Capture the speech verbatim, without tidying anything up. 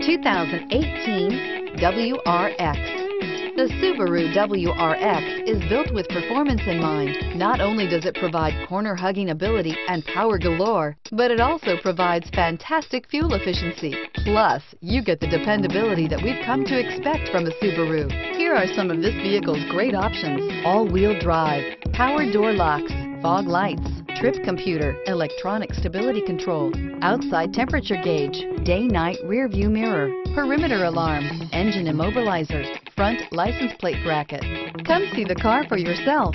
twenty eighteen W R X. The Subaru W R X is built with performance in mind. Not only does it provide corner-hugging ability and power galore, but it also provides fantastic fuel efficiency. Plus, you get the dependability that we've come to expect from a Subaru. Here are some of this vehicle's great options: all-wheel drive, power door locks, fog lights, trip computer, electronic stability control, outside temperature gauge, day-night rear-view mirror, perimeter alarm, engine immobilizer, front license plate bracket. Come see the car for yourself.